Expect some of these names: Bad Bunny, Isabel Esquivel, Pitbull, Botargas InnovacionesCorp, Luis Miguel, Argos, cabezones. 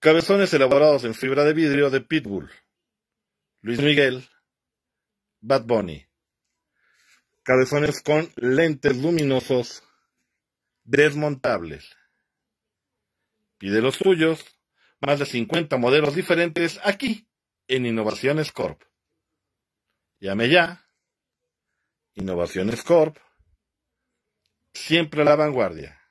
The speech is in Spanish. Cabezones elaborados en fibra de vidrio de Pitbull, Luis Miguel, Bad Bunny. Cabezones con lentes luminosos desmontables. Pide los tuyos, más de 50 modelos diferentes aquí en Innovaciones Corp. Llame ya. Innovaciones Corp. Siempre a la vanguardia.